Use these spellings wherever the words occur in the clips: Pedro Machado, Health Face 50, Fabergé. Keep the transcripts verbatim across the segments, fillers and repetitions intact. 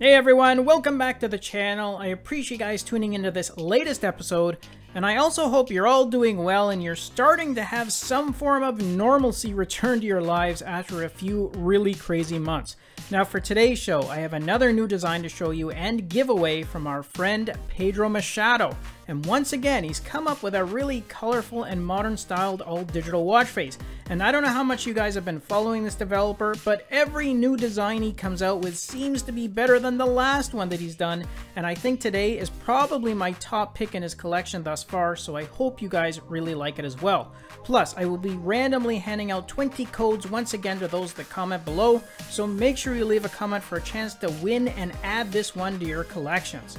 Hey everyone, welcome back to the channel. I appreciate you guys tuning into this latest episode, and I also hope you're all doing well and you're starting to have some form of normalcy return to your lives after a few really crazy months. Now for today's show, I have another new design to show you and giveaway from our friend Pedro Machado. And once again, he's come up with a really colorful and modern styled all digital watch face. And I don't know how much you guys have been following this developer, but every new design he comes out with seems to be better than the last one that he's done. And I think today is probably my top pick in his collection thus far, so I hope you guys really like it as well. Plus, I will be randomly handing out twenty codes once again to those that comment below, so make sure you leave a comment for a chance to win and add this one to your collections.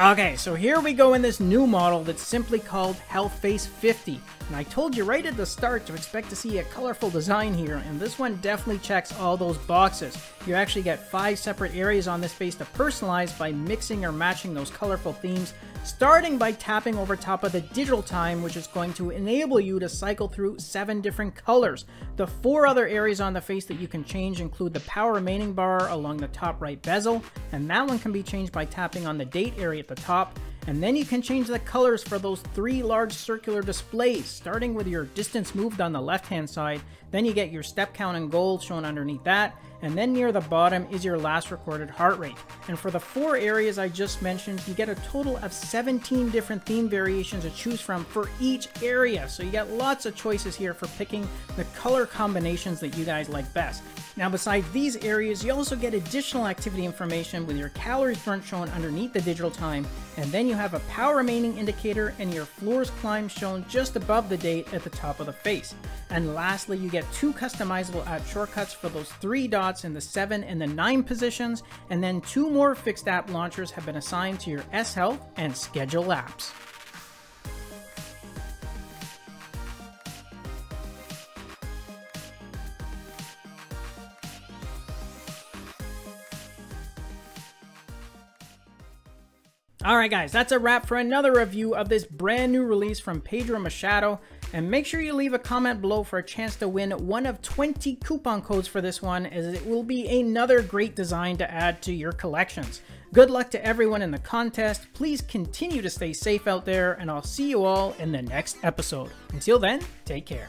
Okay, so here we go in this new model that's simply called Health Face fifty. And I told you right at the start to expect to see a colorful design here, and this one definitely checks all those boxes. You actually get five separate areas on this face to personalize by mixing or matching those colorful themes, starting by tapping over top of the digital time, which is going to enable you to cycle through seven different colors. The four other areas on the face that you can change include the power remaining bar along the top right bezel, and that one can be changed by tapping on the date area at the top, and then you can change the colors for those three large circular displays, starting with your distance moved on the left hand side. Then you get your step count in gold shown underneath that, and then near the bottom is your last recorded heart rate. And for the four areas I just mentioned, you get a total of seventeen different theme variations to choose from for each area, so you got lots of choices here for picking the color combinations that you guys like best. Now besides these areas, you also get additional activity information with your calories burnt shown underneath the digital time, and then you have a power remaining indicator and your floors climbed shown just above the date at the top of the face. And lastly, you get two customizable app shortcuts for those three dots in the seven and the nine positions, and then two more fixed app launchers have been assigned to your S Health and Schedule apps. Alright guys, that's a wrap for another review of this brand new release from Pedro Machado. And make sure you leave a comment below for a chance to win one of twenty coupon codes for this one, as it will be another great design to add to your collections. Good luck to everyone in the contest. Please continue to stay safe out there, and I'll see you all in the next episode. Until then, take care.